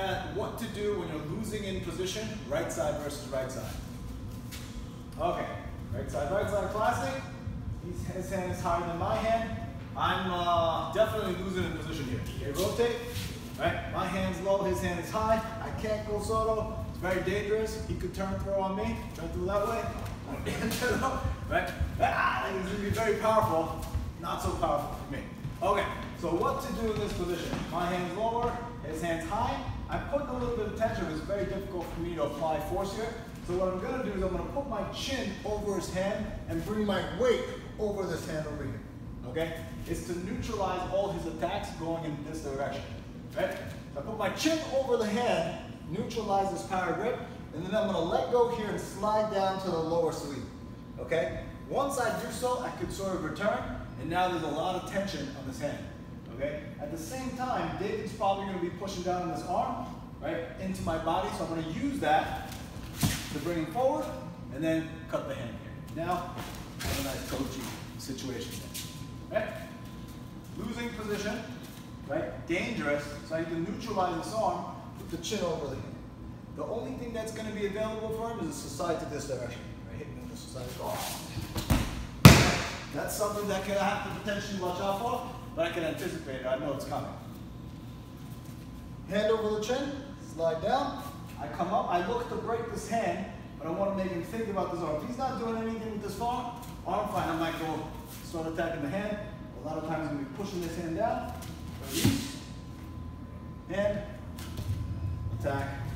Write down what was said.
at what to do when you're losing in position, right side versus right side. Okay, right side classic. His hand is higher than my hand. I'm definitely losing in position here. Okay, rotate, right? My hand's low, his hand is high. I can't go solo. It's very dangerous. He could turn throw on me, turn through that way. Right? Ah, it's gonna be very powerful. Not so powerful for me. Okay, so what to do in this position? My hand's lower, his hand's high. I put a little bit of tension, but it's very difficult for me to apply force here. So what I'm gonna do is I'm gonna put my chin over his hand and bring my weight over this hand over here. Okay? It's to neutralize all his attacks going in this direction. Right? So I put my chin over the hand, neutralize this power grip, and then I'm gonna let go here and slide down to the lower sleeve. Okay? Once I do so, I could sort of return, and now there's a lot of tension on this hand. Okay? At the same time, David's probably gonna be pushing down on this arm, right, into my body, so I'm gonna use that to bring him forward, and then cut the hand here. Now, I have a nice coaching situation there. Right? Losing position, right? Dangerous, so I need to neutralize this arm with the chin over the hand. The only thing that's going to be available for him is a side to this direction. Right? Hitting him with a side off. That's something that I have to potentially watch out for, but I can anticipate it. I know it's coming. Hand over the chin, slide down. I come up, I look to break this hand, but I want to make him think about this arm. If he's not doing anything with this arm, fine, I might go start attacking the hand. A lot of times I'm going to be pushing this hand down. Release. Hand. Attack.